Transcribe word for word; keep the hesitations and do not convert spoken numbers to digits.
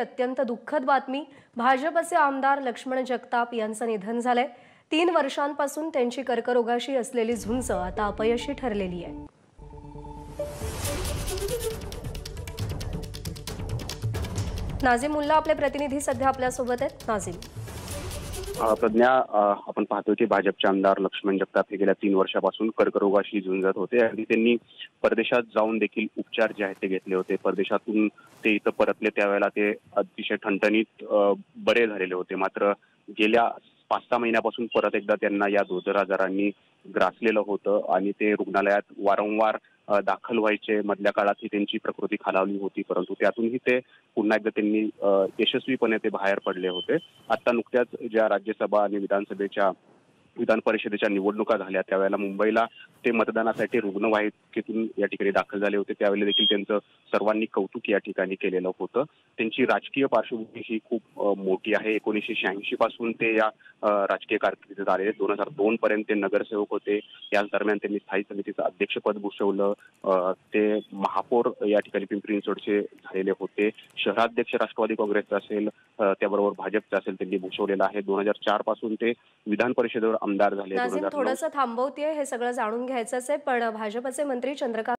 अत्यंत दुःखद बातमी। भाजपचे आमदार लक्ष्मण जगताप यांचं निधन झाले। तीन वर्षांपासून त्यांची कर्करोगाशी असलेली झुंज आता अपयशी ठरलेली आहे। नाजीम उल्ला आपले प्रतिनिधी सध्या आपल्या सोबत आहेत। नाजीम, प्रज्ञा, आपण पाहतो की भाजपचे आमदार लक्ष्मण जगताप हे गेल्या तीन वर्षापासून कर्करोगाशी झुंजत होते। अगदी त्यांनी परदेशात जाऊन देखील उपचार जे आहेत ते घेतले होते। परदेशातून ते इथं परतले त्यावेळेला ते अतिशय ठणठणीत बरे झालेले होते। मात्र गेल्या पाच सहा महिन्यापासून परत एकदा त्यांना या दोधर आजारांनी ग्रासलेलं होतं आणि ते रुग्णालयात वारंवार दाखल व्हायचे। मधल्या काळातही त्यांची प्रकृती खालावली होती, परंतु त्यातूनही ते पुन्हा एकदा त्यांनी यशस्वीपणे ते बाहेर पडले होते। आता नुकत्याच ज्या राज्यसभा आणि विधानसभेच्या विधान परिषदेच्या निवडणुका झाल्या त्यावेळेला मुंबईला ते मतदानासाठी रुग्णवाहिकेतून या ठिकाणी दाखल झाले होते। त्यावेळेला देखील त्यांचं सर्वांनी कौतुक या ठिकाणी केलेलं होतं। त्यांची राजकीय पार्श्वभूमी ही खूप मोठी आहे। एकोणीसशे शहाऐंशी पासून ते या राजकीय कारकिर्दीत आले। दोन हजार दोन पर्यंत ते नगरसेवक होते। याच दरम्यान त्यांनी स्थायी समितीचं अध्यक्षपद भूषवलं। ते महापौर या ठिकाणी पिंपरी चिंचवडचे झालेले होते। शहराध्यक्ष राष्ट्रवादी काँग्रेसचा असेल, त्याबरोबर भाजपचा असेल, त्यांनी भूषवलेला आहे। दोन हजार चार पासून ते विधान परिषदेवर आमदार झाले। थोडंसं थांबवतेय, हे सगळं जाणून घ्यायचंच आहे, पण भाजपचे मंत्री चंद्रकांत